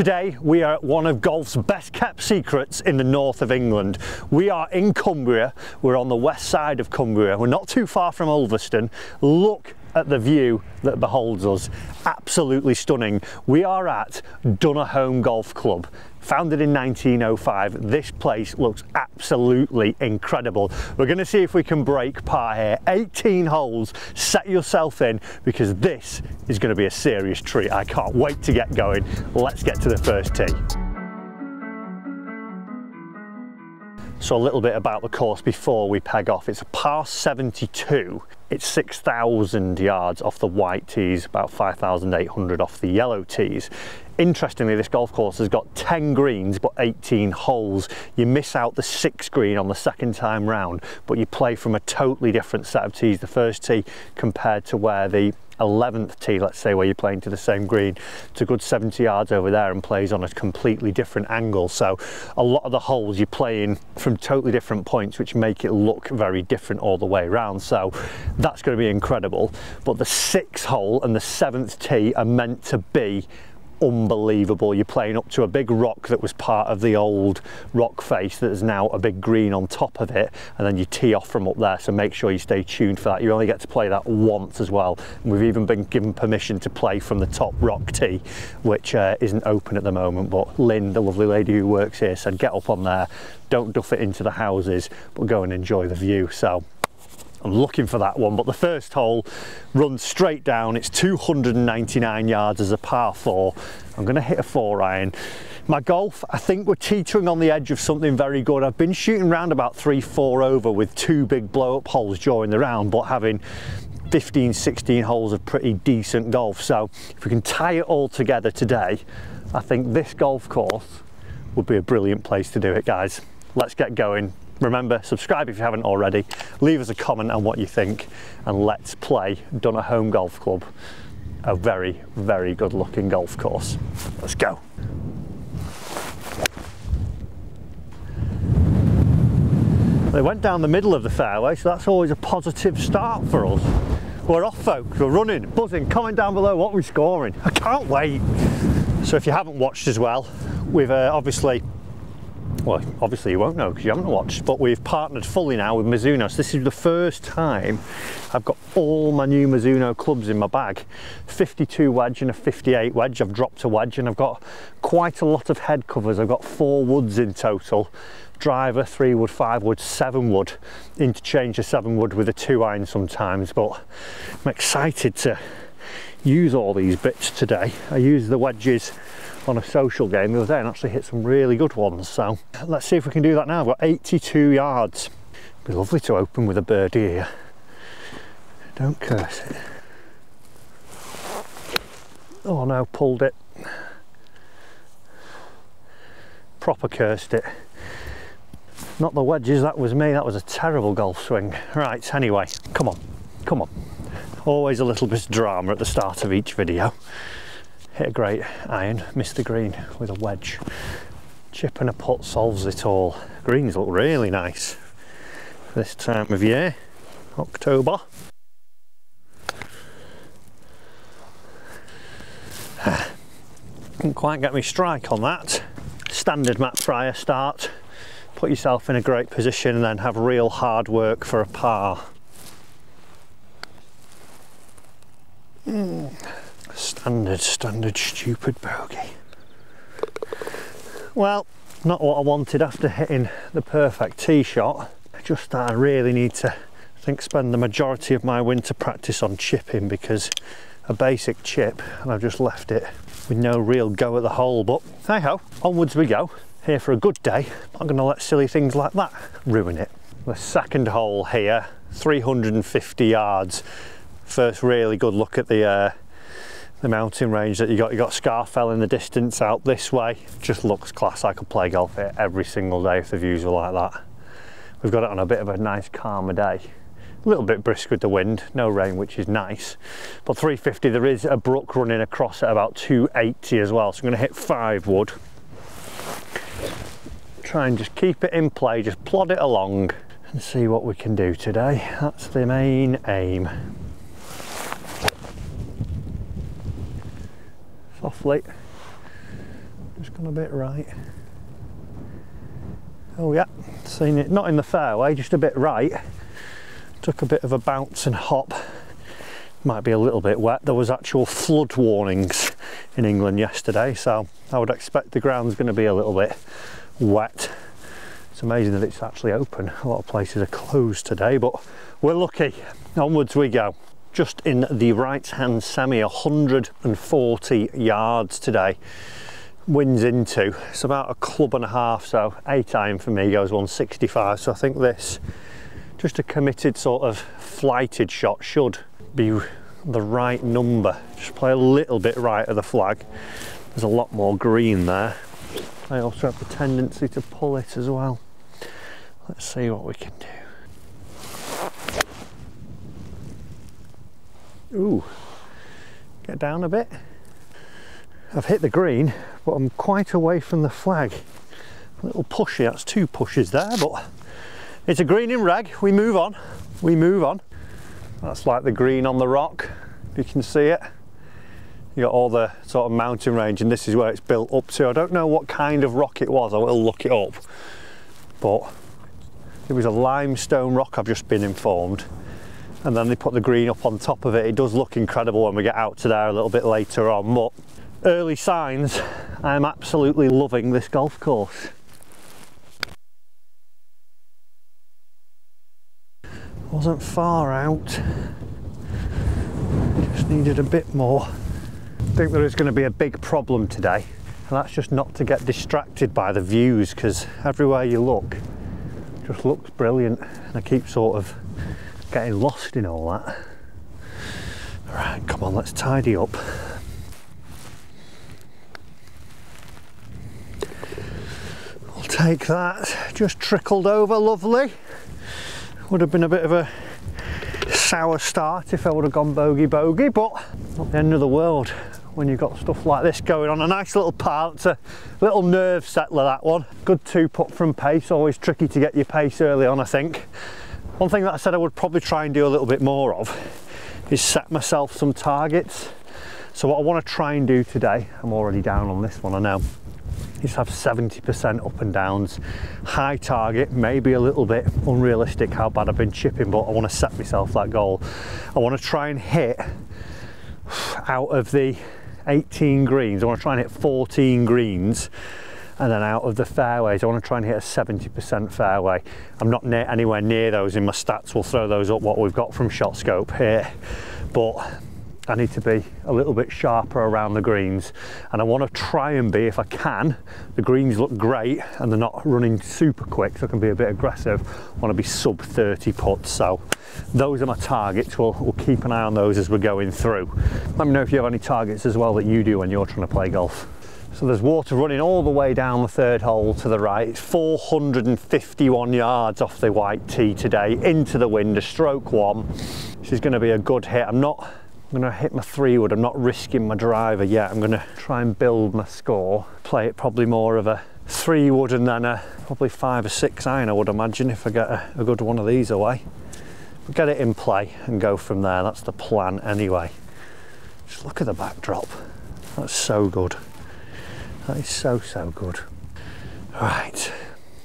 Today we are at one of golf's best kept secrets in the north of England. We are in Cumbria, we're on the west side of Cumbria, we're not too far from Ulverston. Look at the view that beholds us, absolutely stunning. We are at Dunnerholme Golf Club. Founded in 1905, this place looks absolutely incredible. We're going to see if we can break par here. 18 holes, set yourself in, because this is going to be a serious treat. I can't wait to get going. Let's get to the first tee. So a little bit about the course before we peg off. It's a par 72. It's 6,000 yards off the white tees, about 5,800 off the yellow tees. Interestingly, this golf course has got 10 greens but 18 holes. You miss out the 6th green on the second time round, but you play from a totally different set of tees, the first tee compared to where the 11th tee, let's say, where you're playing to the same green. It's a good 70 yards over there and plays on a completely different angle, so a lot of the holes you're playing from totally different points, which make it look very different all the way around. So that's going to be incredible. But the 6th hole and the 7th tee are meant to be unbelievable. You're playing up to a big rock that was part of the old rock face that is now a big green on top of it, and then you tee off from up there, so make sure you stay tuned for that. You only get to play that once as well, and we've even been given permission to play from the top rock tee, which isn't open at the moment, but Lynn, the lovely lady who works here, said get up on there, don't duff it into the houses, but go and enjoy the view. So I'm looking for that one. But the first hole runs straight down. It's 299 yards as a par 4. I'm going to hit a 4-iron. My golf, I think we're teetering on the edge of something very good. I've been shooting round about 3-4 over with 2 big blow-up holes during the round, but having 15-16 holes of pretty decent golf. So if we can tie it all together today, I think this golf course would be a brilliant place to do it, guys. Let's get going. Remember, subscribe if you haven't already, leave us a comment on what you think, and let's play Dunnerholme Golf Club, a very, very good looking golf course. Let's go. They went down the middle of the fairway, so that's always a positive start for us. We're off, folks, we're running, buzzing. Comment down below what we're scoring. I can't wait. So if you haven't watched as well, we've obviously you won't know because you haven't watched, but we've partnered fully now with Mizuno. So this is the first time I've got all my new Mizuno clubs in my bag. 52 wedge and a 58 wedge. I've dropped a wedge and I've got quite a lot of head covers. I've got 4 woods in total. Driver, 3 wood, 5 wood, 7 wood. Interchange a 7 wood with a 2-iron sometimes, but I'm excited to use all these bits today. I use the wedges on a social game the other day and actually hit some really good ones, so let's see if we can do that now. I've got 82 yards. It'd be lovely to open with a birdie here. Don't curse it. Oh no, pulled it. Proper cursed it. Not the wedges, that was me. That was a terrible golf swing. Right, anyway, come on, come on. Always a little bit of drama at the start of each video. Hit a great iron, missed the green with a wedge. Chip and a putt solves it all. Greens look really nice this time of year, October. Didn't quite get me strike on that. Standard Matt Fryer start. Put yourself in a great position and then have real hard work for a par. Standard stupid bogey. Well, not what I wanted after hitting the perfect tee shot. Just that I really need to, I think, spend the majority of my winter practice on chipping, because a basic chip and I've just left it with no real go at the hole. But hey ho, onwards we go. Here for a good day. Not going to let silly things like that ruin it. The second hole here, 350 yards. First really good look at the mountain range that you got Scarfell in the distance out this way. Just looks class. I could play golf here every single day if the views were like that. We've got it on a bit of a nice calmer day. A little bit brisk with the wind, no rain, which is nice. But 350, there is a brook running across at about 280 as well. So I'm going to hit 5 wood. Try and just keep it in play, just plod it along and see what we can do today. That's the main aim. Softly. done a bit right. Oh yeah, seen it, not in the fairway, just a bit right. Took a bit of a bounce and hop. Might be a little bit wet. There was actual flood warnings in England yesterday, so I would expect the ground's going to be a little bit wet. It's amazing that it's actually open. A lot of places are closed today, but we're lucky. Onwards we go. Just in the right-hand semi, 140 yards today. Winds into. It's about a club and a half, so eight iron for me goes 165. So I think this, just a committed sort of flighted shot, should be the right number. Just play a little bit right of the flag. There's a lot more green there. I also have the tendency to pull it as well. Let's see what we can do. Ooh, get down a bit. I've hit the green, but I'm quite away from the flag. A little pushy, that's two pushes there, but it's a green in reg. We move on, we move on. That's like the green on the rock, if you can see it. You got all the sort of mountain range, and this is where it's built up to. I don't know what kind of rock it was, I will look it up. But it was a limestone rock, I've just been informed. And then they put the green up on top of it. It does look incredible when we get out to there a little bit later on, but early signs, I'm absolutely loving this golf course. Wasn't far out, just needed a bit more. I think there is going to be a big problem today, and that's just not to get distracted by the views, because everywhere you look just looks brilliant, and I keep sort of getting lost in all that. All right, come on, let's tidy up. We'll take that, just trickled over, lovely. Would have been a bit of a sour start if I would have gone bogey, but not the end of the world when you've got stuff like this going on. A nice little par, it's a little nerve settler, that one. Good two putt from pace, always tricky to get your pace early on, I think. One thing that I said I would probably try and do a little bit more of is set myself some targets. So what I want to try and do today, I'm already down on this one, I know, just have 70% up and downs, high target, maybe a little bit unrealistic how bad I've been chipping, but I want to set myself that goal. I want to try and hit, out of the 18 greens, I want to try and hit 14 greens, and then out of the fairways, I want to try and hit a 70% fairway. I'm not near, anywhere near those in my stats, we'll throw those up, what we've got from Shot Scope here, but I need to be a little bit sharper around the greens, and I want to try and be, if I can, the greens look great and they're not running super quick, so I can be a bit aggressive. I want to be sub 30 putts, so those are my targets. We'll keep an eye on those as we're going through. Let me know if you have any targets as well that you do when you're trying to play golf. So there's water running all the way down the third hole to the right. It's 451 yards off the white tee today, into the wind, a stroke one. This is going to be a good hit. I'm going to hit my 3-wood, I'm not risking my driver yet. I'm going to try and build my score. Play it probably more of a 3-wood and then a probably 5 or 6 iron, I would imagine, if I get a good one of these away. But get it in play and go from there, that's the plan anyway. Just look at the backdrop, that's so good. That is so, so good. Right,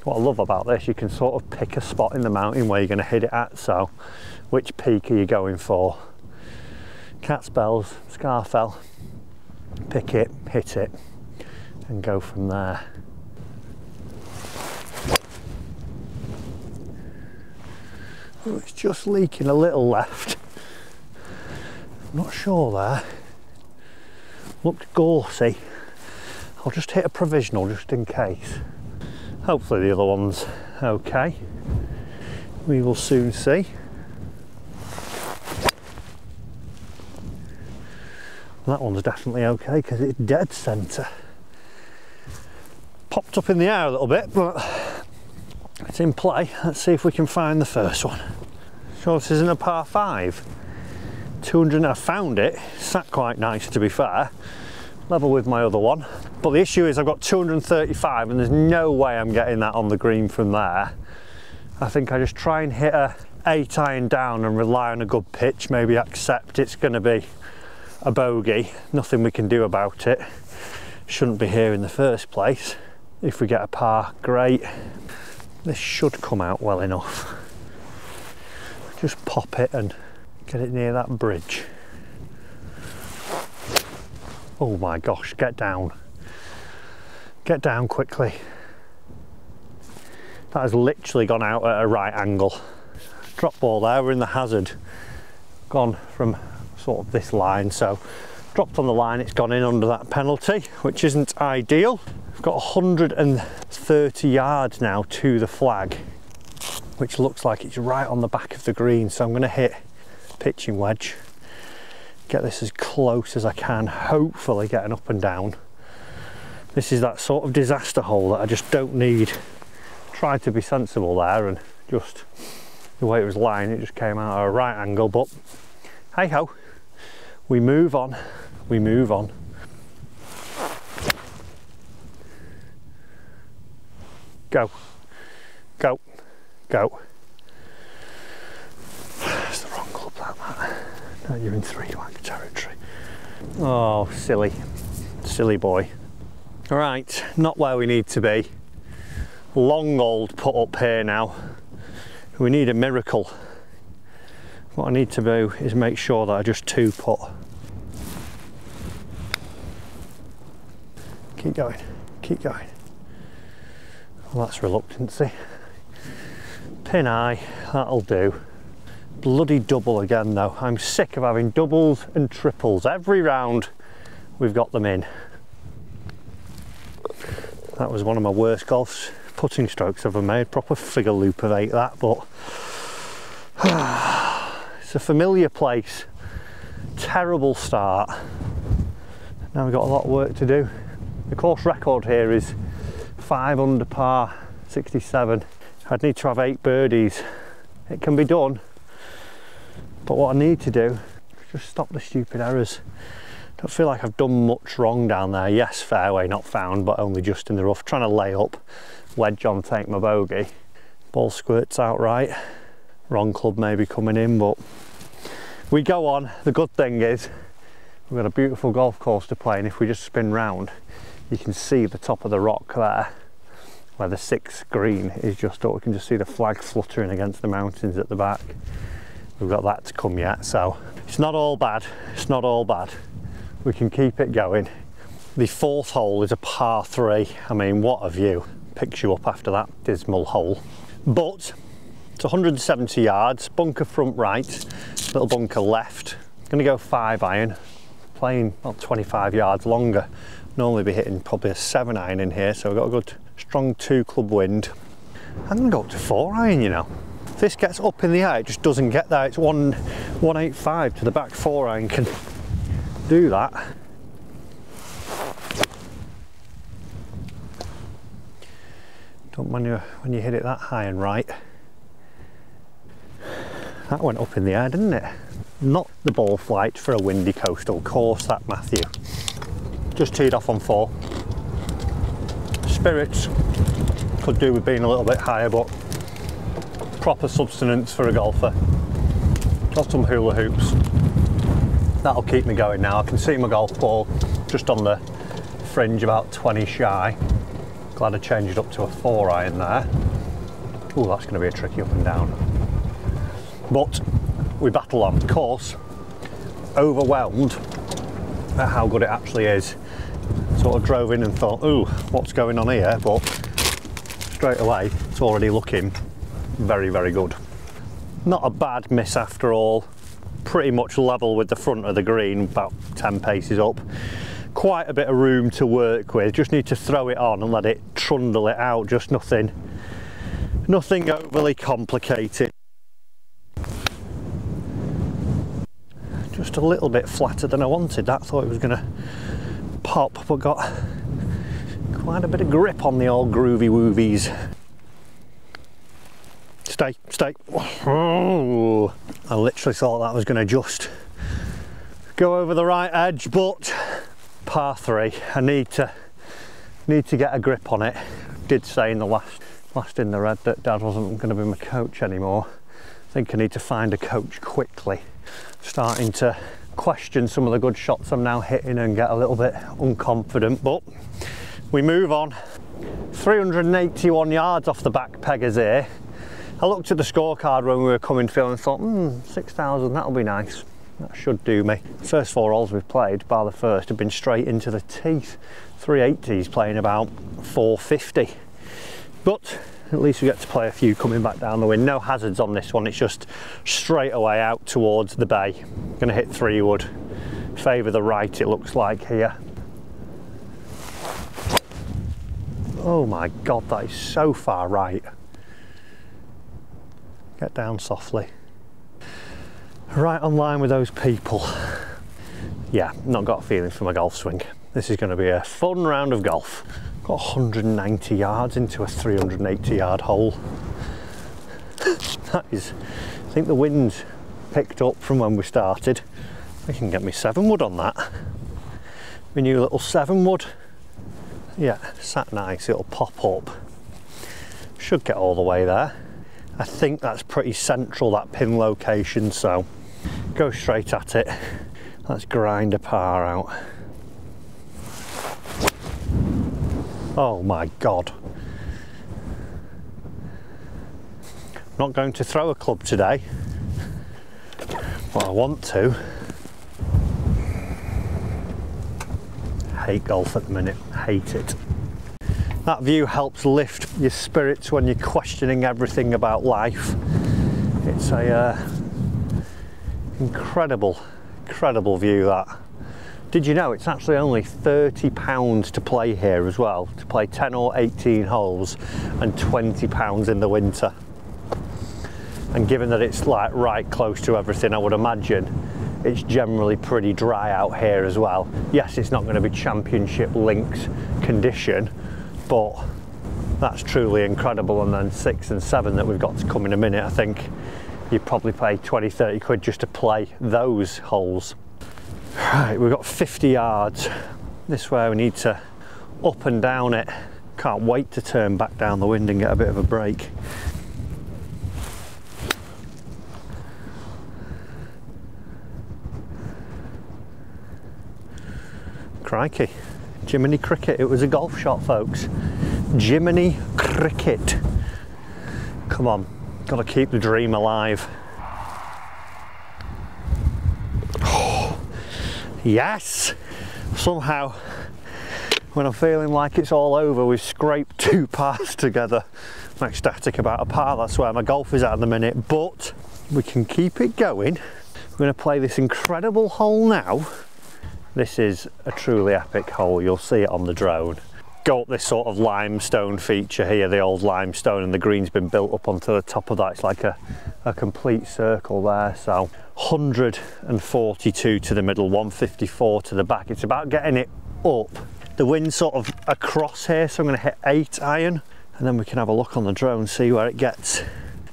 what I love about this, you can sort of pick a spot in the mountain where you're going to hit it at, so which peak are you going for? Catbells, Scarfell, pick it, hit it, and go from there. Oh, it's just leaking a little left. I'm not sure there. Looked gorsy. I'll just hit a provisional just in case. Hopefully the other one's okay. We will soon see. That one's definitely okay because it's dead centre. Popped up in the air a little bit, but it's in play. Let's see if we can find the first one. Sure this isn't a par 5. 200, I found it, sat quite nice to be fair. Level with my other one. But the issue is I've got 235 and there's no way I'm getting that on the green from there. I think I just try and hit a 8 iron down and rely on a good pitch, maybe accept it's going to be a bogey, nothing we can do about it, Shouldn't be here in the first place. If we get a par, great. This should come out well enough. Just pop it and get it near that bridge. Oh my gosh, get down. Get down quickly. That has literally gone out at a right angle. Drop ball there, we're in the hazard. Gone from sort of this line, so dropped on the line, it's gone in under that penalty, which isn't ideal. We've got 130 yards now to the flag, which looks like it's right on the back of the green, so I'm going to hit pitching wedge, get this as close as I can, hopefully get an up and down. This is that sort of disaster hole that I just don't need. Tried to be sensible there, and just the way it was lying, it just came out at a right angle, but hey ho, we move on, we move on. Go, go, go. That's the wrong club, that. No, you're in three-wank territory. Oh, silly, silly boy. All right, not where we need to be. Long old put up here now. We need a miracle. What I need to do is make sure that I just two putt. Keep going, keep going. Well, that's reluctancy. Pin eye, that'll do. Bloody double again though. I'm sick of having doubles and triples. Every round we've got them in. That was one of my worst golf putting strokes I've ever made. Proper figure loop of 8 that, but... It's a familiar place, terrible start. Now we've got a lot of work to do. The course record here is 5 under par, 67. I'd need to have 8 birdies. It can be done, but what I need to do is just stop the stupid errors. I don't feel like I've done much wrong down there. Yes, fairway not found, but only just in the rough. Trying to lay up, wedge on, take my bogey. Ball squirts out right. Wrong club maybe coming in, but we go on. The good thing is we've got a beautiful golf course to play, and if we just spin round you can see the top of the rock there where the 6th green is just up. We can just see the flag fluttering against the mountains at the back. We've got that to come yet, so it's not all bad, it's not all bad. We can keep it going. The 4th hole is a par 3. I mean, what a view. Picks you up after that dismal hole. But it's 170 yards, bunker front right, little bunker left. Gonna go 5-iron, playing about 25 yards longer. Normally be hitting probably a 7-iron in here, so we've got a good strong 2 club wind. I'm gonna go up to 4-iron, you know. If this gets up in the air, it just doesn't get there. It's 185 to the back 4-iron can do that. Don't mind when you hit it that high and right. That went up in the air, didn't it? Not the ball flight for a windy coastal course, that Matthew. Just teed off on 4. Spirits could do with being a little bit higher, but proper substance for a golfer. Got some hula hoops. That'll keep me going now. I can see my golf ball just on the fringe, about 20 shy. Glad I changed it up to a 4-iron there. Oh, that's going to be a tricky up and down. But we battle on. Of course, overwhelmed at how good it actually is. Sort of drove in and thought, ooh, what's going on here? But straight away, it's already looking very, very good. Not a bad miss after all. Pretty much level with the front of the green, about 10 paces up. Quite a bit of room to work with. Just need to throw it on and let it trundle it out. Just nothing overly complicated. Just a little bit flatter than I wanted. That thought it was going to pop, but got quite a bit of grip on the old groovy woovies. Stay, stay. Oh, I literally thought that was going to just go over the right edge, but par 3. I need to get a grip on it. Did say in the last in the red that Dad wasn't going to be my coach anymore. I think I need to find a coach quickly. Starting to question some of the good shots I'm now hitting and get a little bit unconfident, but we move on. 381 yards off the back peggers here. I looked at the scorecard when we were coming through and thought, 6,000, that'll be nice. That should do me. First four holes we've played, bar the first, have been straight into the teeth. 380s playing about 450. But at least we get to play a few coming back down the wind. No hazards on this one, it's just straight away out towards the bay. Gonna hit three wood. Favour the right, it looks like here. Oh my God, that is so far right. Get down softly. Right on line with those people. Yeah, not got a feeling for my golf swing. This is going to be a fun round of golf. Got 190 yards into a 380 yard hole. That is, I think the wind's picked up from when we started. I can get me 7 wood on that. My new little 7 wood. Yeah, sat nice, it'll pop up. Should get all the way there. I think that's pretty central, that pin location, so go straight at it. Let's grind a par out. Oh my God. I'm not going to throw a club today, but I want to. I hate golf at the minute, hate it. That view helps lift your spirits when you're questioning everything about life. It's a incredible view, that. Did you know it's actually only £30 to play here as well, to play 10 or 18 holes, and £20 in the winter. And given that it's like right close to everything, I would imagine it's generally pretty dry out here as well. Yes, it's not going to be championship links condition, but that's truly incredible. And then 6 and 7 that we've got to come in a minute, I think you'd probably pay 20-30 quid just to play those holes. Right, we've got 50 yards this way. We need to up and down it. Can't wait to turn back down the wind and get a bit of a break. Crikey. Jiminy cricket, it was a golf shot, folks. Jiminy cricket. Come on, gotta keep the dream alive. Oh, yes! Somehow, when I'm feeling like it's all over, we've scraped 2 pars together. I'm ecstatic about a par, that's where my golf is at the minute, but we can keep it going. We're gonna play this incredible hole now. This is a truly epic hole, you'll see it on the drone. Go up this sort of limestone feature here, the old limestone, and the green's been built up onto the top of that. It's like a complete circle there, so 142 to the middle, 154 to the back. It's about getting it up. The wind's sort of across here, so I'm gonna hit 8 iron, and then we can have a look on the drone, see where it gets.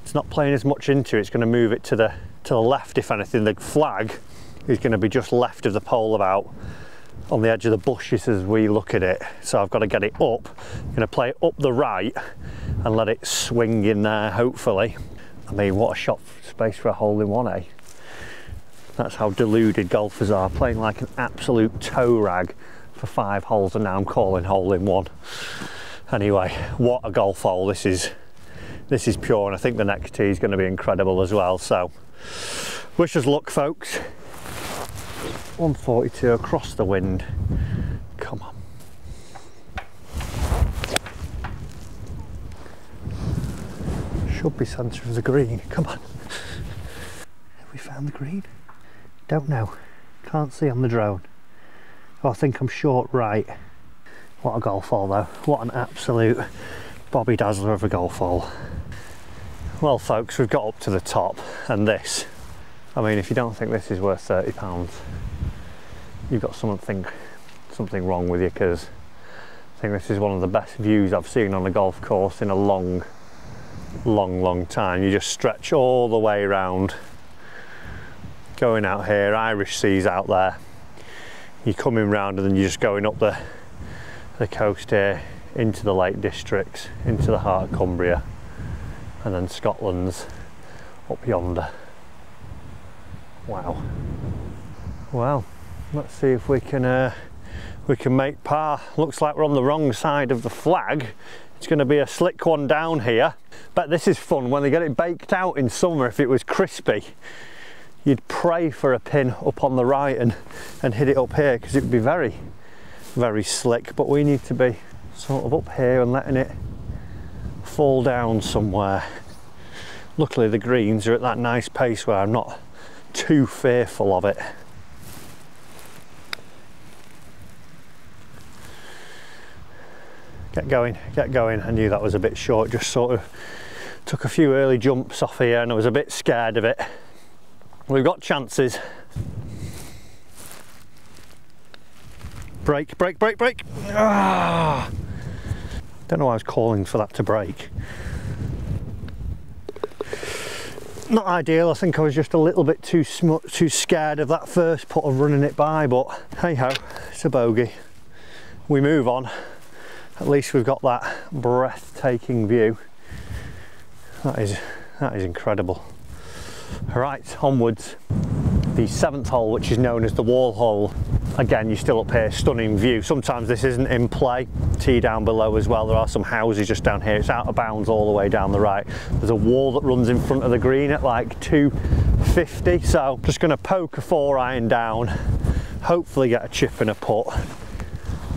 It's not playing as much into it, it's gonna move it to the left, if anything. The flag is going to be just left of the pole, about on the edge of the bushes as we look at it. So I've got to get it up. I'm going to play it up the right and let it swing in there, hopefully. I mean, what a shot space for a hole in one, eh? That's how deluded golfers are, playing like an absolute toe rag for 5 holes, and now I'm calling hole in one. Anyway, what a golf hole this is. This is pure, and I think the next tee is going to be incredible as well. So wish us luck, folks. 142 across the wind. Come on. Should be centre of the green. Come on. Have we found the green? Don't know. Can't see on the drone. Oh, I think I'm short right. What a golf hole though. What an absolute Bobby Dazzler of a golf hole. Well folks, we've got up to the top, and this, I mean, if you don't think this is worth £30, you've got something wrong with you, because I think this is one of the best views I've seen on a golf course in a long time. You just stretch all the way around, going out here, Irish Sea's out there. You're coming round, and then you're just going up the coast here, into the Lake District, into the heart of Cumbria, and then Scotland's up yonder. Wow. Well, let's see if we can make par. Looks like we're on the wrong side of the flag. It's going to be a slick one down here. Bet this is fun when they get it baked out in summer. If it was crispy, you'd pray for a pin up on the right and hit it up here, because it would be very, very slick. But we need to be sort of up here and letting it fall down somewhere. Luckily the greens are at that nice pace where I'm not too fearful of it. Get going, get going. I knew that was a bit short, just sort of took a few early jumps off here and I was a bit scared of it. We've got chances. Break, break, break, break. Ah! Don't know why I was calling for that to break. Not ideal. I think I was just a little bit too scared of that first putt of running it by, but hey ho, it's a bogey. We move on. At least we've got that breathtaking view. That is incredible. Right, onwards. The seventh hole, which is known as the wall hole. Again, you're still up here, stunning view. Sometimes this isn't in play. Tee down below as well. There are some houses just down here. It's out of bounds all the way down the right. There's a wall that runs in front of the green at like 250. So just going to poke a 4-iron down, hopefully get a chip and a putt,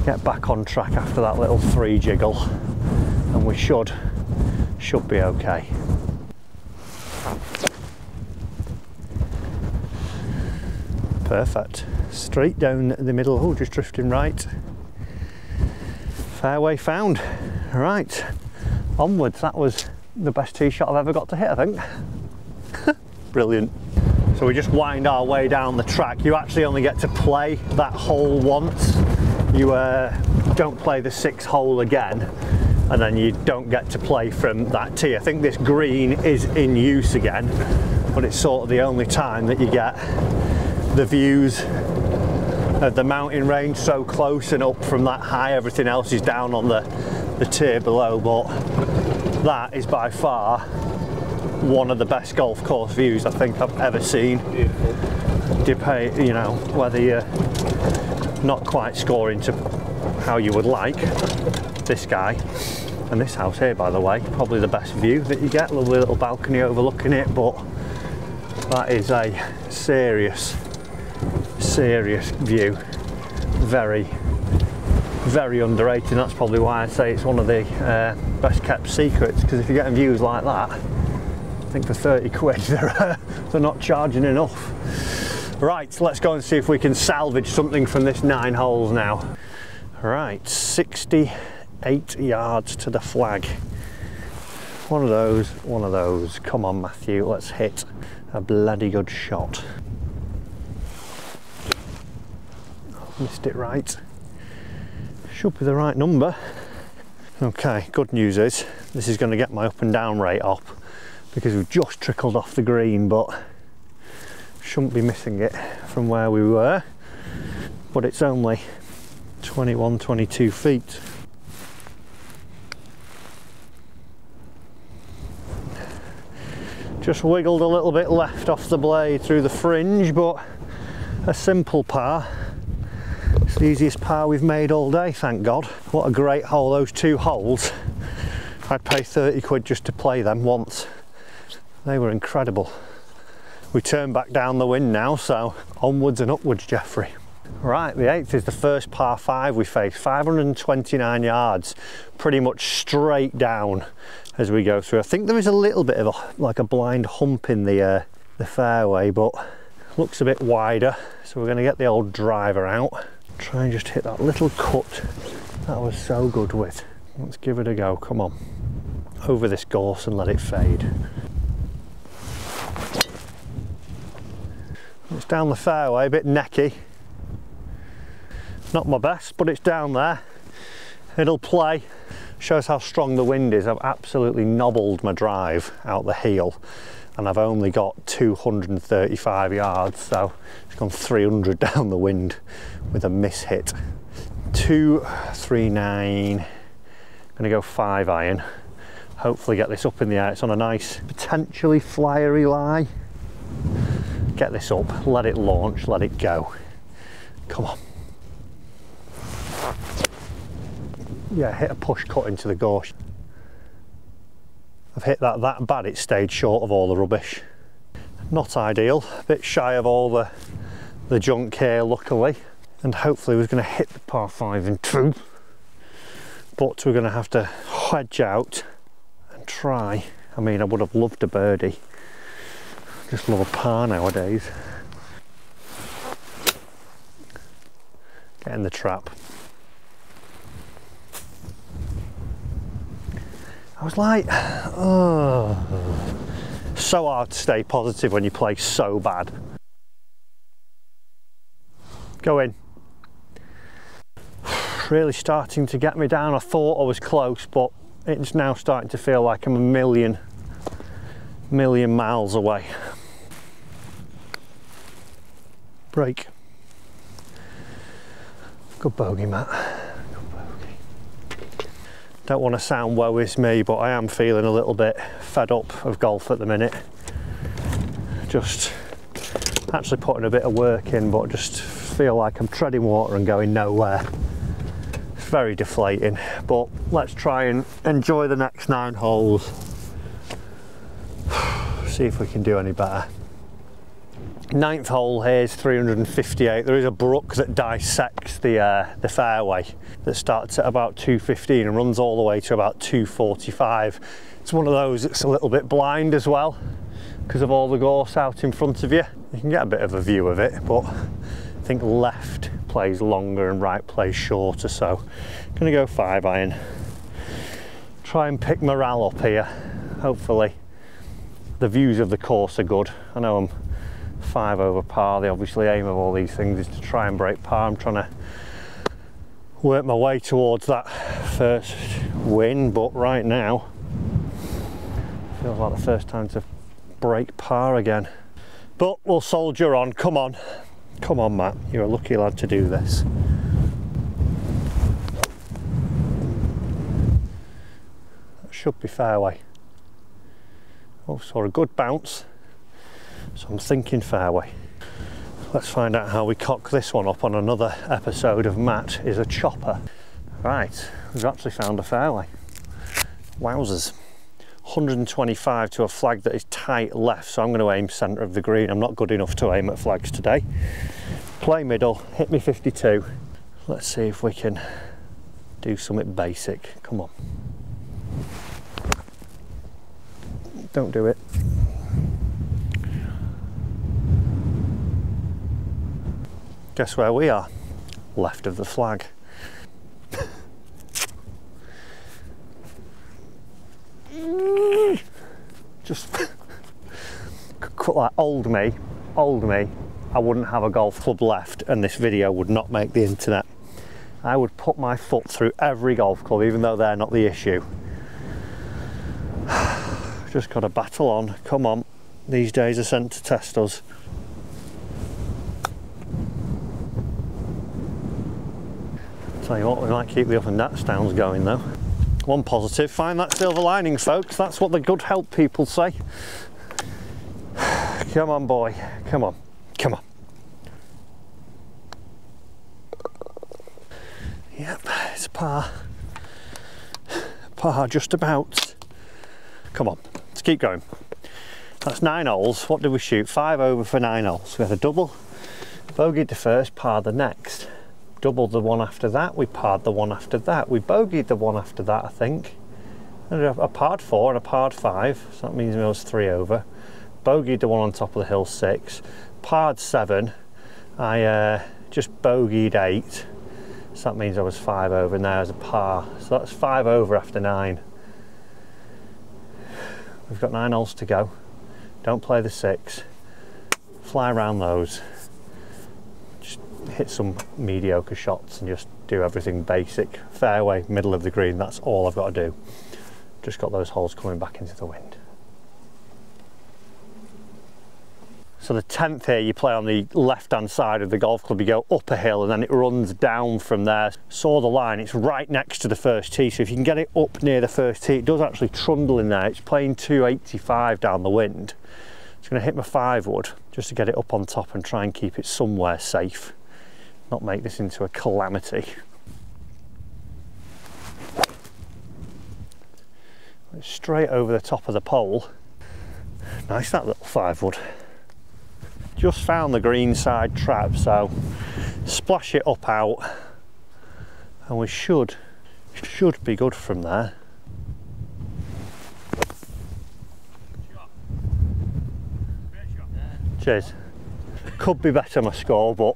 get back on track after that little 3 jiggle, and we should be okay. Perfect. Straight down the middle. Oh, just drifting right. Fairway found. Right. Onwards. That was the best tee shot I've ever got to hit, I think. Brilliant. So we just wind our way down the track. You actually only get to play that hole once. You don't play the 6th hole again, and then you don't get to play from that tee. I think this green is in use again, but it's sort of the only time that you get the views of the mountain range so close and up from that high. Everything else is down on the tier below, but that is by far one of the best golf course views I think I've ever seen. Depending, you know, whether you're not quite scoring to how you would like, this guy and this house here, by the way, probably the best view that you get. Lovely little balcony overlooking it, but that is a serious view. Very, very underrated. That's probably why I say it's one of the best kept secrets, because if you're getting views like that, I think for 30 quid they're not charging enough. Right, let's go and see if we can salvage something from this 9 holes now. Right, 68 yards to the flag. One of those. Come on, Matthew, let's hit a bloody good shot. Missed it right. Should be the right number. Okay, good news is this is going to get my up and down rate up, because we've just trickled off the green, but shouldn't be missing it from where we were. But it's only 21, 22 feet. Just wiggled a little bit left off the blade through the fringe, but a simple par. It's the easiest par we've made all day, thank God. What a great hole, those 2 holes. I'd pay 30 quid just to play them once. They were incredible. We turn back down the wind now, so onwards and upwards, Jeffrey. Right, the 8th is the first par 5 we face. 529 yards, pretty much straight down as we go through. I think there is a little bit of like a blind hump in the fairway, but looks a bit wider, so we're going to get the old driver out. Try and just hit that little cut that I was so good with. Let's give it a go, come on. Over this gorse and let it fade. It's down the fairway, a bit necky. Not my best, but it's down there. It'll play. Shows how strong the wind is. I've absolutely knobbled my drive out the heel, and I've only got 235 yards, so it's gone 300 down the wind with a miss hit. 239. I'm gonna go 5-iron. Hopefully get this up in the air. It's on a nice, potentially flyery lie. Get this up, let it launch, let it go. Come on. Yeah, hit a push cut into the gorse. I've hit that bad it stayed short of all the rubbish. Not ideal, a bit shy of all the junk here luckily, and hopefully we're going to hit the par 5 in two, but we're going to have to hedge out and try. I mean, I would have loved a birdie, just love a par nowadays. Get in the trap. I was like, oh, so hard to stay positive when you play so bad. Go in. Really starting to get me down. I thought I was close, but it's now starting to feel like I'm a million miles away. Break. Good bogey, Matt. Don't want to sound woe is me, but I am feeling a little bit fed up of golf at the minute. Just actually putting a bit of work in, but just feel like I'm treading water and going nowhere. It's very deflating, but let's try and enjoy the next 9 holes. See if we can do any better. 9th hole here is 358. There is a brook that dissects the fairway that starts at about 215 and runs all the way to about 245. It's one of those that's a little bit blind as well because of all the gorse out in front of you. You can get a bit of a view of it, but I think left plays longer and right plays shorter, so I'm going to go 5-iron. Try and pick morale up here, hopefully. The views of the course are good. I know I'm 5 over par. The obviously aim of all these things is to try and break par. I'm trying to work my way towards that first win, but right now feels like the first time to break par again. But we'll soldier on. Come on, come on, Matt. You're a lucky lad to do this. That should be fairway. Oh, saw a good bounce. So I'm thinking fairway. Let's find out how we cock this one up on another episode of Matt is a Chopper. Right, we've actually found a fairway. Wowzers. 125 to a flag that is tight left, so I'm going to aim centre of the green. I'm not good enough to aim at flags today. Play middle, hit me 52. Let's see if we can do something basic. Come on. Don't do it. Guess where we are? Left of the flag. Just cut like old me, I wouldn't have a golf club left and this video would not make the internet. I would put my foot through every golf club, even though they're not the issue. Just got to battle on, come on. These days are sent to test us. Tell you what, we might keep the up and downs going though. One positive, find that silver lining, folks. That's what the good help people say. Come on, boy. Come on. Come on. Yep, it's a par. Par just about. Come on, let's keep going. That's 9 holes. What did we shoot? 5 over for 9 holes. We had a double, bogeyed the first, par the next. Doubled the one after that, we parred the one after that, we bogeyed the one after that, I think. And I parred 4 and I parred 5, so that means it was 3 over. Bogeyed the one on top of the hill, 6. Parred 7, I just bogeyed 8, so that means I was 5 over, and there was a par. So that's 5 over after 9. We've got 9 holes to go. Don't play the 6. Fly around those. Hit some mediocre shots and just do everything basic. Fairway, middle of the green, that's all I've got to do. Just got those holes coming back into the wind. So the 10th here, you play on the left-hand side of the golf club, you go up a hill and then it runs down from there. Saw the line, it's right next to the first tee, so if you can get it up near the first tee, it does actually trundle in there. It's playing 285 down the wind. It's going to hit my 5 wood just to get it up on top and try and keep it somewhere safe. not make this into a calamity. Straight over the top of the pole. Nice, that little 5 wood. Just found the green side trap, so splash it up out and we should be good from there. Cheers. Could be better my score, but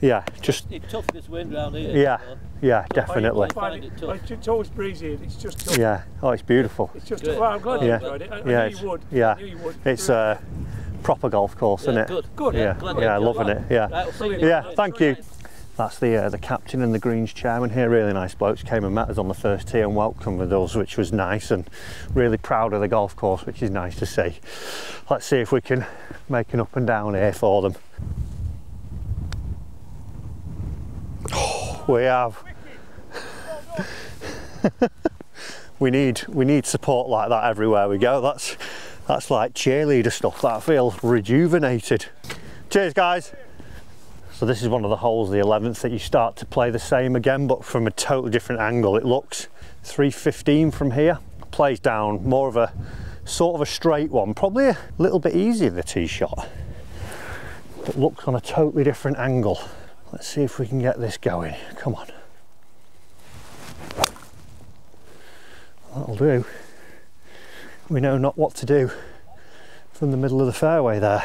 yeah, just it's tough this wind round here. Yeah, so. Yeah, definitely. I find it tough. It's always breezy and it's just tough. Yeah, oh, it's beautiful. It's just tough. Well, I'm glad you enjoyed it. I knew you would. It's a proper golf course, isn't it? Good. Yeah, loving it. Yeah, right, thank you. That's the captain and the greens chairman here, really nice blokes, came and met us on the first tee and welcomed with us, which was nice, and really proud of the golf course, which is nice to see. Let's see if we can make an up and down here for them. Oh, we have. we need support like that everywhere we go. That's like cheerleader stuff. That feels rejuvenated. Cheers, guys. So this is one of the holes, the 11th, that you start to play the same again, but from a totally different angle. It looks 315 from here. Plays down more of a sort of a straight one, probably a little bit easier the tee shot, but looks on a totally different angle. Let's see if we can get this going. Come on. That'll do. We know not what to do from the middle of the fairway there.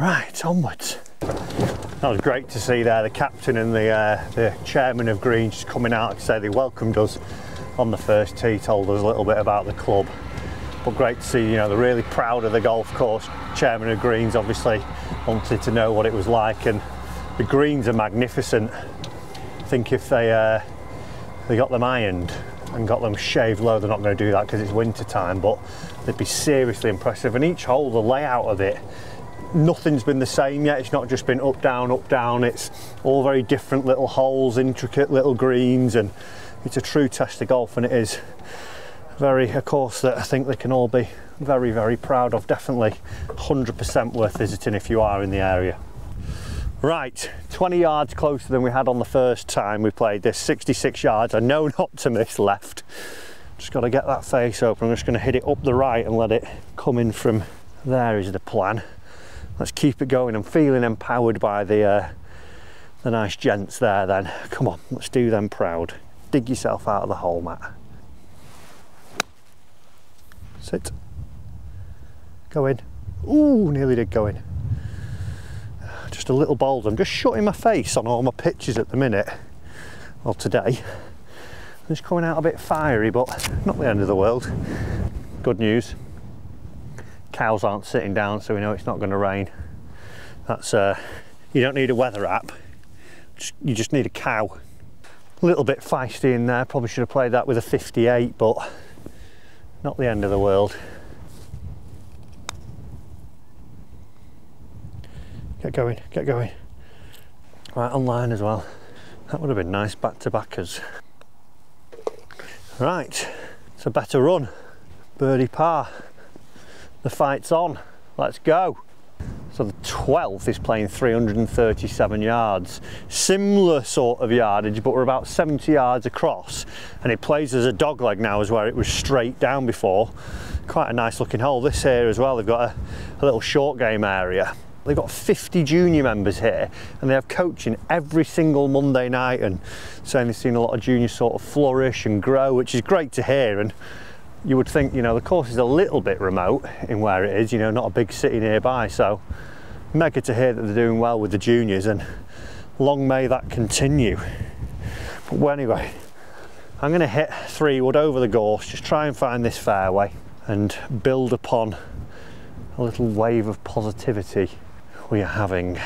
Right, onwards. That was great to see there, the captain and the chairman of greens just coming out to say they welcomed us on the first tee, told us a little bit about the club. But great to see, you know, they're really proud of the golf course. Chairman of greens obviously wanted to know what it was like, and the greens are magnificent. I think if they got them ironed and got them shaved low, they're not going to do that because it's winter time, but they'd be seriously impressive. And each hole, the layout of it, nothing's been the same yet. It's not just been up down, it's all very different little holes, intricate little greens, and it's a true test of golf, and it is very a course that I think they can all be very, very proud of. Definitely 100% worth visiting if you are in the area. Right, 20 yards closer than we had on the first time we played this, 66 yards. I know not to miss left, just got to get that face open. I'm just going to hit it up the right and let it come in from there is the plan. Let's keep it going. I'm feeling empowered by the nice gents there then. Come on, let's do them proud. Dig yourself out of the hole, Matt. Sit. Go in. Ooh, nearly did go in. Just a little bold. I'm just shutting my face on all my pitches at the minute. Well, today. It's coming out a bit fiery, but not the end of the world. Good news. Cows aren't sitting down, so we know it's not going to rain. That's you don't need a weather app, you just need a cow. A little bit feisty in there, probably should have played that with a 58, but not the end of the world. Get going, get going. Right, online as well. That would have been nice, back-to-backers. Right, it's a better run. Birdie par. The fight's on, let's go. So the 12th is playing 337 yards. Similar sort of yardage, but we're about 70 yards across, and it plays as a dog leg now, as where it was straight down before. Quite a nice looking hole. This here as well, they've got a little short game area. They've got 50 junior members here, and they have coaching every single Monday night, and saying they've seen a lot of juniors sort of flourish and grow, which is great to hear. And you would think, you know, the course is a little bit remote in where it is, you know, not a big city nearby, so mega to hear that they're doing well with the juniors, and long may that continue. But well, anyway, I'm going to hit 3 wood over the gorse, just try and find this fairway and build upon a little wave of positivity we are having.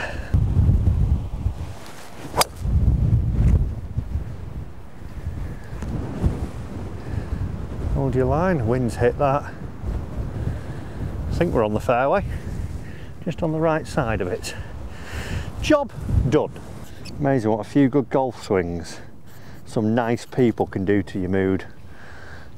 Hold your line, wind's hit that. I think we're on the fairway, just on the right side of it. Job done. Amazing what a few good golf swings some nice people can do to your mood.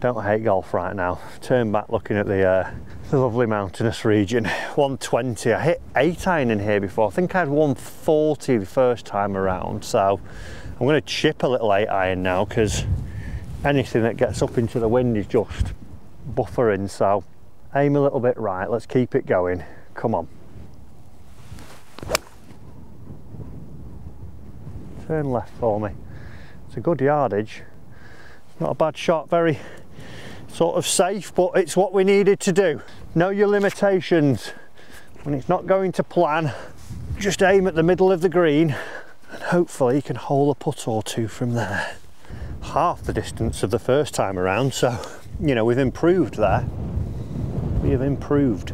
Don't hate golf right now. Turn back looking at the lovely mountainous region. 120. I hit 8-iron in here before. I think I had 140 the first time around, so I'm going to chip a little 8-iron now because anything that gets up into the wind is just buffering. So aim a little bit right. Let's keep it going. Come on. Turn left for me. It's a good yardage. It's not a bad shot. Very sort of safe, but it's what we needed to do. Know your limitations. When it's not going to plan, just aim at the middle of the green and hopefully you can hole a putt or two from there. Half the distance of the first time around, so you know, we've improved there. We have improved.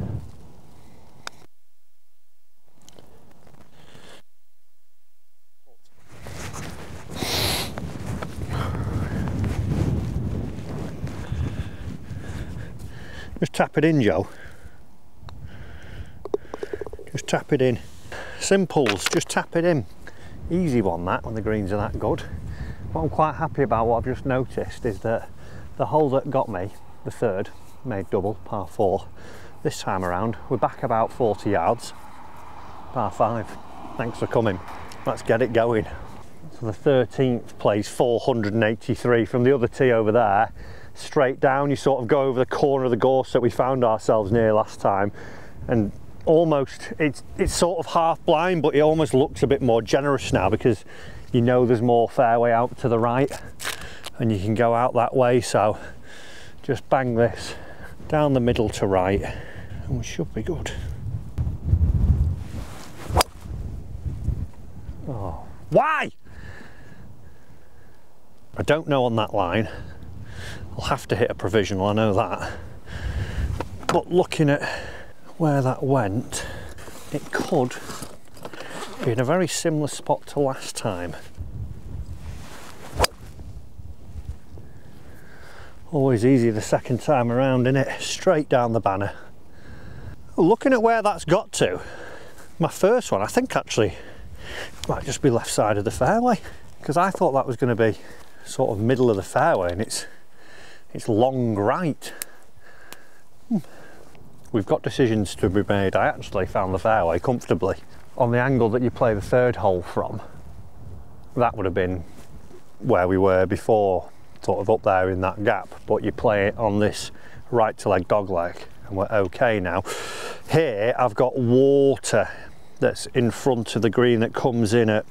Just tap it in, Joe. Just tap it in. Simples, just tap it in. Easy one, that, when the greens are that good. What I'm quite happy about, what I've just noticed, is that the hole that got me, the third, made double, par four. This time around, we're back about 40 yards, par five. Thanks for coming. Let's get it going. So the 13th plays 483 from the other tee over there. Straight down, you sort of go over the corner of the gorse that we found ourselves near last time, and almost it's sort of half blind, but it almost looks a bit more generous now because you know there's more fairway out to the right and you can go out that way. So just bang this down the middle to right and we should be good. Oh, why? I don't know on that line. I'll have to hit a provisional, I know that. But looking at where that went, it could be in a very similar spot to last time. Always easy the second time around, innit? Straight down the banner. Looking at where that's got to, my first one, I think actually might just be left side of the fairway, because I thought that was going to be sort of middle of the fairway, and it's long right. We've got decisions to be made. I actually found the fairway comfortably. On the angle that you play the third hole from, that would have been where we were before, sort of up there in that gap, but you play it on this right to leg dog leg and we're okay now. Here I've got water that's in front of the green that comes in at,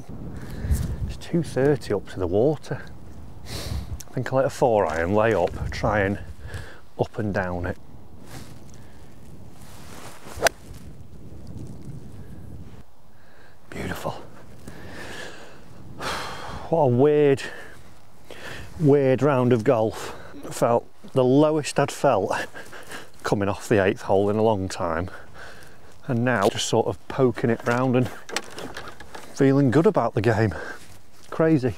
it's 230 up to the water. I think I'll let a 4-iron lay up, try and up and down it. Beautiful. What a weird, weird round of golf. I felt the lowest I'd felt coming off the 8th hole in a long time. And now just sort of poking it round and feeling good about the game. Crazy.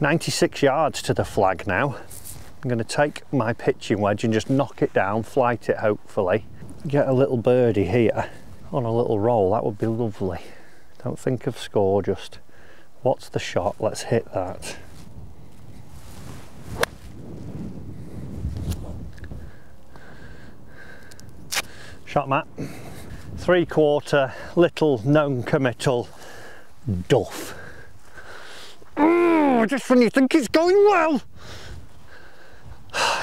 96 yards to the flag now. I'm going to take my pitching wedge and just knock it down, flight it hopefully. Get a little birdie here on a little roll, that would be lovely. Don't think of score, just what's the shot, let's hit that. Shot, Matt. 3/4, little non-committal duff. Just when you think it's going well.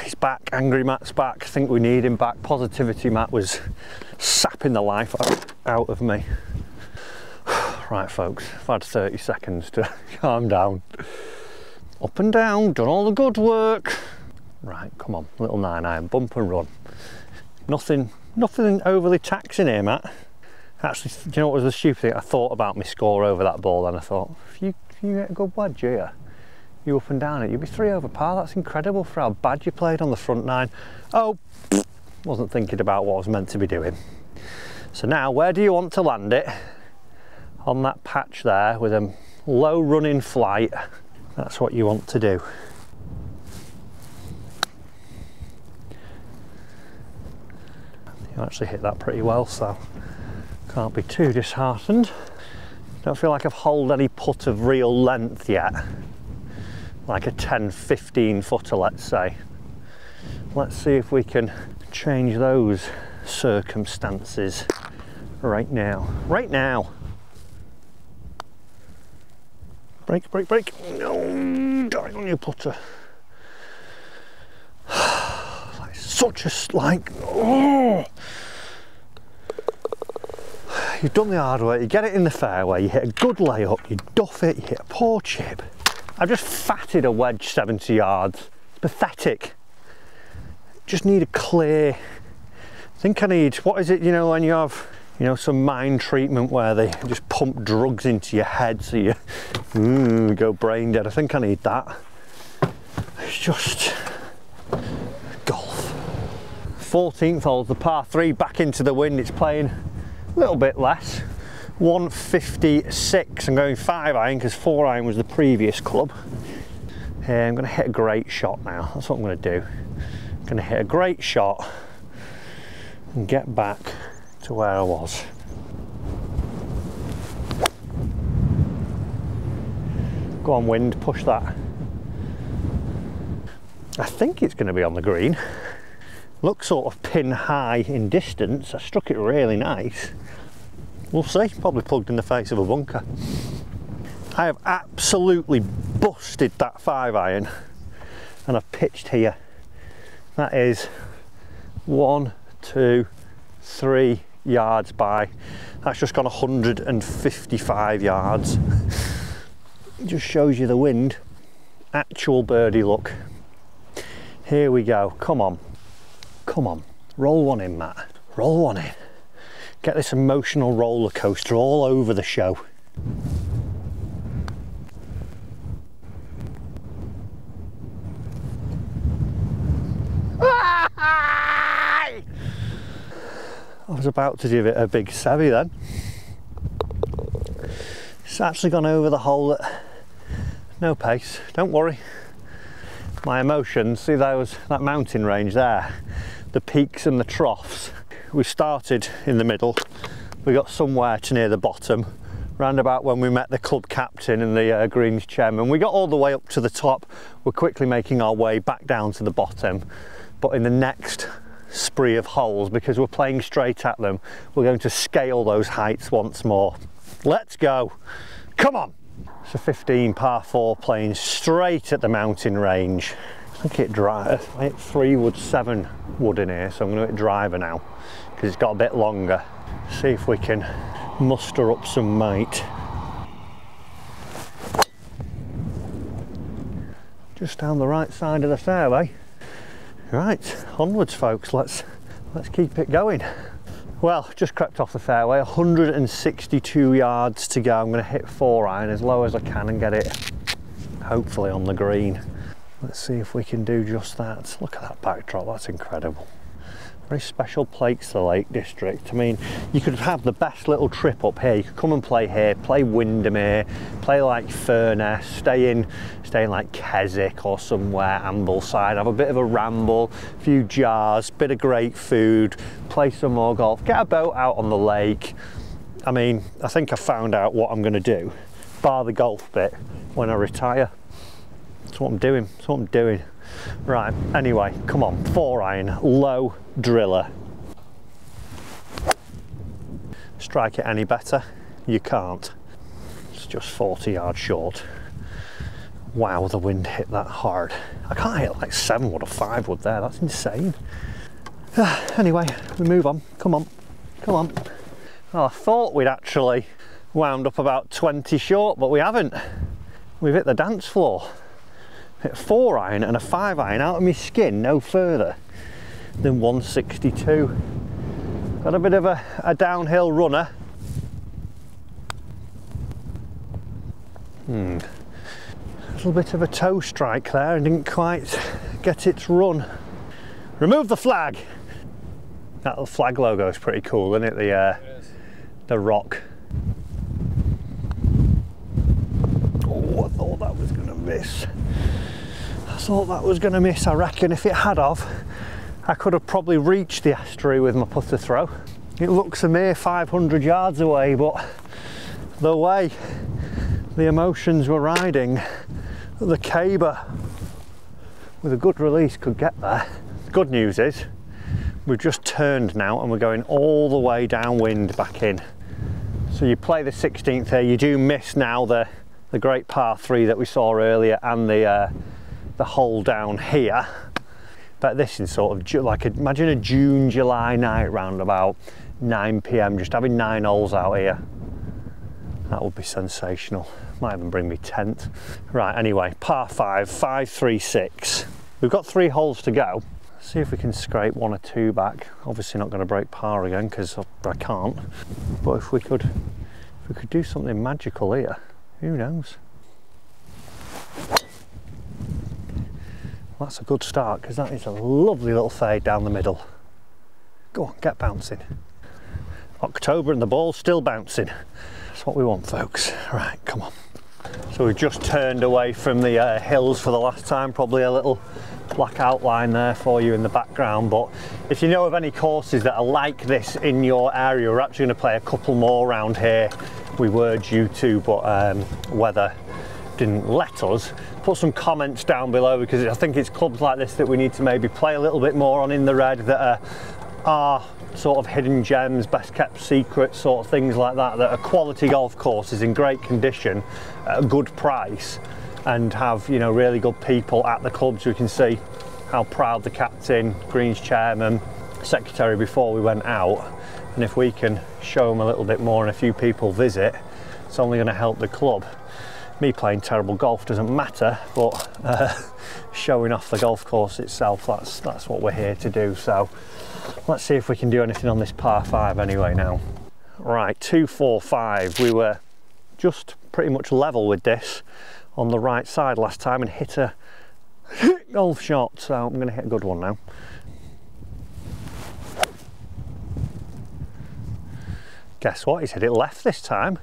He's back, angry Matt's back. I think we need him back. Positivity Matt was sapping the life out of me. Right folks, I've had 30 seconds to calm down. Up and down, done all the good work. Right, come on, little 9-iron, bump and run. Nothing overly taxing here, Matt. Actually, do you know what was the stupid thing? I thought about my score over that ball and I thought, if you get a good wedge here, you up and down it, you'll be 3 over par. That's incredible for how bad you played on the front 9. Oh, wasn't thinking about what I was meant to be doing. So now, where do you want to land it? On that patch there with a low running flight. That's what you want to do. You actually hit that pretty well, so can't be too disheartened. Don't feel like I've holed any putt of real length yet. Like a 10-15 footer, let's say. Let's see if we can change those circumstances right now. Right now. Break, break, break. No, die on your putter. Like such a, like, oh. You've done the hard work, you get it in the fairway, you hit a good layup, you duff it, you hit a poor chip. I've just fatted a wedge 70 yards. It's pathetic. Just need a clear. I think I need, what is it, you know, when you have, you know, some mind treatment where they just pump drugs into your head so you go brain dead. I think I need that. It's just golf. 14th hole, the par 3, back into the wind. It's playing a little bit less, 156. I'm going 5-iron because 4-iron was the previous club. I'm going to hit a great shot now. That's what I'm going to do. I'm going to hit a great shot and get back to where I was. Go on, wind, push that. I think it's going to be on the green. Looks sort of pin high in distance. I struck it really nice. We'll see, probably plugged in the face of a bunker. I have absolutely busted that 5-iron and I've pitched here. That is 1, 2, 3 yards by. That's just gone 155 yards. It just shows you the wind. Actual birdie luck. Here we go, come on. Come on, roll one in, Matt. Roll one in. Get this emotional roller coaster all over the show. I was about to give it a big savvy then. It's actually gone over the hole at no pace. Don't worry. My emotions, see those, that mountain range there? The peaks and the troughs. We started in the middle, we got somewhere to near the bottom, round about when we met the club captain and the greens chairman. We got all the way up to the top, we're quickly making our way back down to the bottom, but in the next spree of holes, because we're playing straight at them, we're going to scale those heights once more. Let's go, come on! It's a 15 par 4 playing straight at the mountain range. I think it drives, I hit 3 wood 7 wood in here, so I'm going to hit driver now because it's got a bit longer. See if we can muster up some might. Just down the right side of the fairway. Right, onwards folks, let's keep it going. Well, just crept off the fairway, 162 yards to go. I'm going to hit 4-iron as low as I can and get it hopefully on the green. Let's see if we can do just that. Look at that backdrop, that's incredible. Very special place, the Lake District. I mean, you could have the best little trip up here. You could come and play here, play Windermere, play like Furness, stay in like Keswick or somewhere, Ambleside, have a bit of a ramble, a few jars, bit of great food, play some more golf, get a boat out on the lake. I mean, I think I found out what I'm gonna do, bar the golf bit, when I retire. That's what I'm doing, that's what I'm doing. Right, anyway, come on, 4-iron, low driller. Strike it any better? You can't. It's just 40 yards short. Wow, the wind hit that hard. I can't hit like 7 wood or 5 wood there, that's insane. Anyway, we move on, come on, come on. Well, I thought we'd actually wound up about 20 short, but we haven't. We've hit the dance floor. Hit a 4-iron and a 5-iron out of my skin no further than 162. Got a bit of a downhill runner. A little bit of a toe strike there and didn't quite get its run. Remove the flag! That little flag logo is pretty cool, isn't it? The rock. Oh, I thought that was going to miss. I thought that was going to miss. I reckon if it had of, I could have probably reached the estuary with my putter throw. It looks a mere 500 yards away, but the way the emotions were riding, the caber with a good release could get there. Good news is we've just turned now and we're going all the way downwind back in. So you play the 16th here, you do miss now the great par 3 that we saw earlier and the hole down here. But this is sort of like, imagine a June, July night round about 9 p.m, just having 9 holes out here. That would be sensational. Might even bring me tent. Right, anyway, par 5, 5, 3, 6. We've got 3 holes to go. See if we can scrape 1 or 2 back. Obviously not going to break par again because I can't. But if we could do something magical here, who knows? Well, that's a good start because that is a lovely little fade down the middle. Go on, get bouncing. October and the ball's still bouncing. That's what we want, folks. Right, come on. So we've just turned away from the hills for the last time, probably a little black outline there for you in the background, but if you know of any courses that are like this in your area, we're actually going to play a couple more around here. We were due to, but weather didn't let us. Put some comments down below because I think it's clubs like this that we need to maybe play a little bit more on in the red that are sort of hidden gems, best kept secrets, sort of things like that, that are quality golf courses in great condition at a good price and have, you know, really good people at the club. So we can see how proud the captain, greens chairman, secretary before we went out, and if we can show them a little bit more and a few people visit, it's only going to help the club. Me playing terrible golf doesn't matter, but showing off the golf course itself, that's what we're here to do. So let's see if we can do anything on this par 5 anyway now. Right, 2, 4, 5. We were just pretty much level with this on the right side last time and hit a golf shot, so I'm going to hit a good one now. Guess what, he's hit it left this time,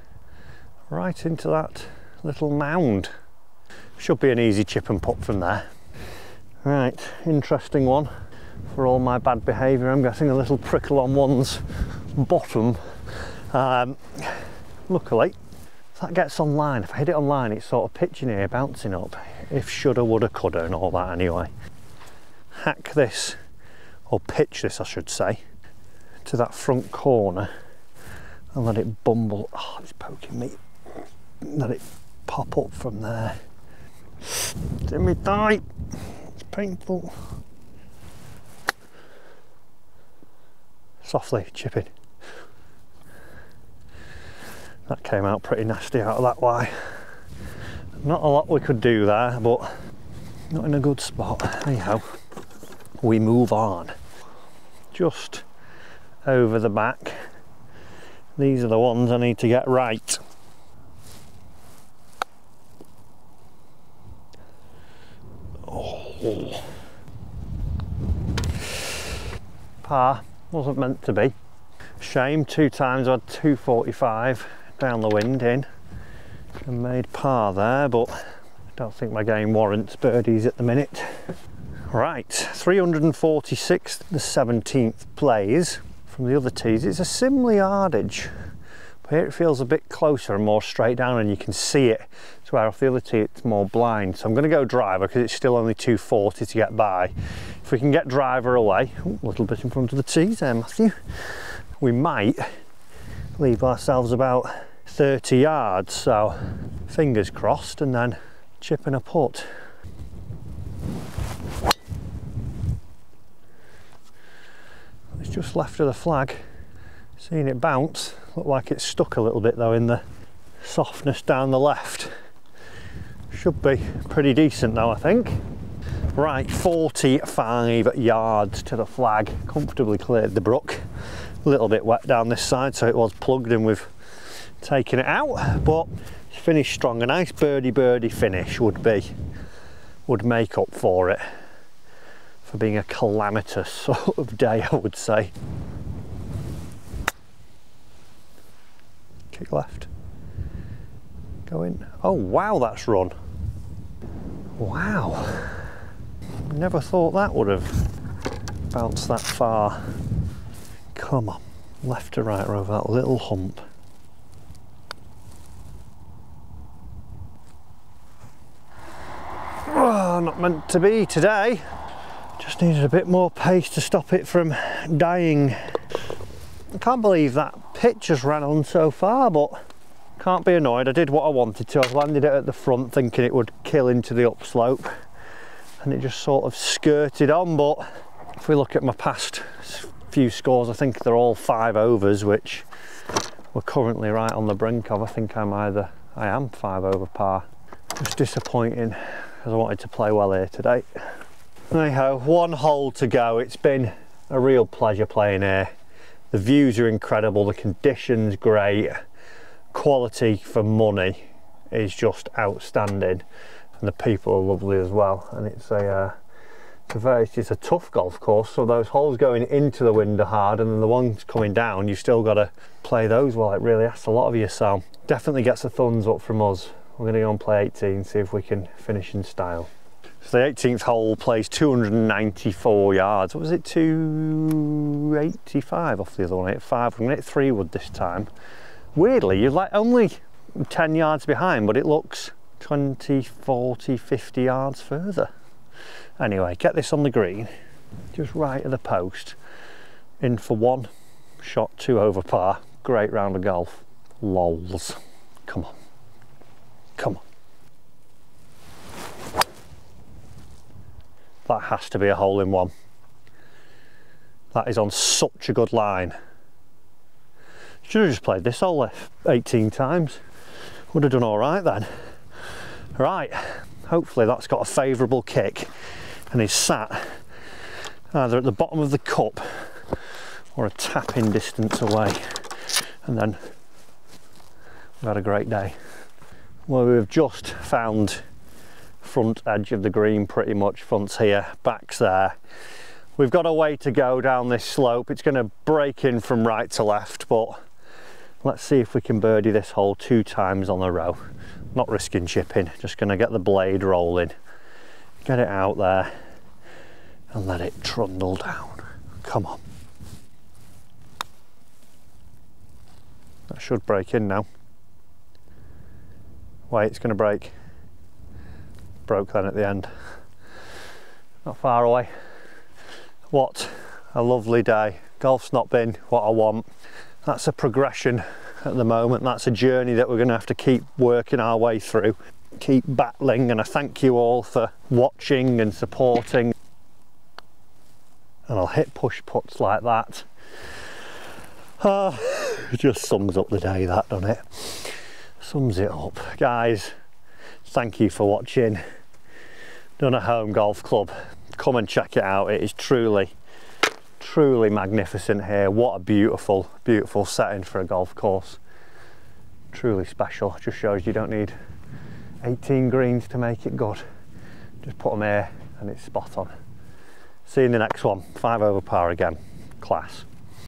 right into that little mound. Should be an easy chip and putt from there. Right, interesting one for all my bad behaviour. I'm getting a little prickle on one's bottom. Luckily, that gets online. If I hit it online, it's sort of pitching here, bouncing up. If shoulda, woulda, coulda and all that anyway. Hack this, or pitch this I should say, to that front corner and let it bumble. Oh, it's poking me. Let it pop up from there. It's in my thigh. It's painful. Softly chipping. That came out pretty nasty out of that way. Not a lot we could do there, but not in a good spot. Anyhow, we move on. Just over the back. These are the ones I need to get right. Oh. Par, wasn't meant to be. Shame, 2 times I had 245. Down the wind in and made par there, but I don't think my game warrants birdies at the minute. Right, 346th, the 17th plays from the other tees. It's a similar yardage, but here it feels a bit closer and more straight down, and you can see it. So where off the other tee it's more blind. So I'm going to go driver because it's still only 240 to get by. If we can get driver away, ooh, a little bit in front of the tees there, Matthew, we might leave ourselves about 30 yards, so fingers crossed, and then chip and a putt. It's just left of the flag, seeing it bounce. Looked like it's stuck a little bit though in the softness down the left. Should be pretty decent though, I think. Right, 45 yards to the flag, comfortably cleared the brook. A little bit wet down this side, so it was plugged and we've taken it out, but finished strong. A nice birdie finish would make up for it, for being a calamitous sort of day, I would say. Kick left, go in. Oh wow, that's run. Wow, never thought that would have bounced that far. Come on, left to right over that little hump. Oh, not meant to be today. Just needed a bit more pace to stop it from dying. I can't believe that pitch has ran on so far, but can't be annoyed. I did what I wanted to. I landed it at the front thinking it would kill into the upslope, and it just sort of skirted on. But if we look at my past few scores, I think they're all 5 overs, which we're currently right on the brink of. I think I am 5 over par. Just disappointing, because I wanted to play well here today. Anyhow, 1 hole to go. It's been a real pleasure playing here. The views are incredible, the conditions great, quality for money is just outstanding, and the people are lovely as well. And it's a tough golf course, so those holes going into the wind are hard, and then the ones coming down, you've still got to play those well. It really asks a lot of you, so definitely gets a thumbs up from us. We're going to go and play 18, see if we can finish in style. So the 18th hole plays 294 yards. What was it, 285 off the other one, 85. I'm going to hit 3 wood this time. Weirdly, you're like only 10 yards behind, but it looks 20, 40, 50 yards further. Anyway, get this on the green, just right at the post, in for 1 shot, 2 over par. Great round of golf. Lols. Come on. Come on. That has to be a hole-in-one. That is on such a good line. Should have just played this hole left 18 times. Would have done all right then. Right, hopefully that's got a favourable kick and is sat either at the bottom of the cup or a tap-in distance away. And then we've had a great day. Well, we've just found front edge of the green pretty much. Front's here, back's there. We've got a way to go down this slope. It's going to break in from right to left, but let's see if we can birdie this hole 2 times on a row. Not risking chipping, just going to get the blade rolling, get it out there and let it trundle down. Come on. That should break in now. Wait, it's going to break. Broke then at the end. Not far away. What a lovely day. Golf's not been what I want. That's a progression at the moment. That's a journey that we're going to have to keep working our way through. Keep battling, and I thank you all for watching and supporting. And I'll hit push putts like that. It just sums up the day, that, doesn't it? Sums it up. Guys, thank you for watching. Dunnerholme Golf Club, come and check it out. It is truly, truly magnificent here. What a beautiful, beautiful setting for a golf course. Truly special. Just shows you don't need 18 greens to make it good. Just put them here and it's spot on. See you in the next one. 5 over par again. Class.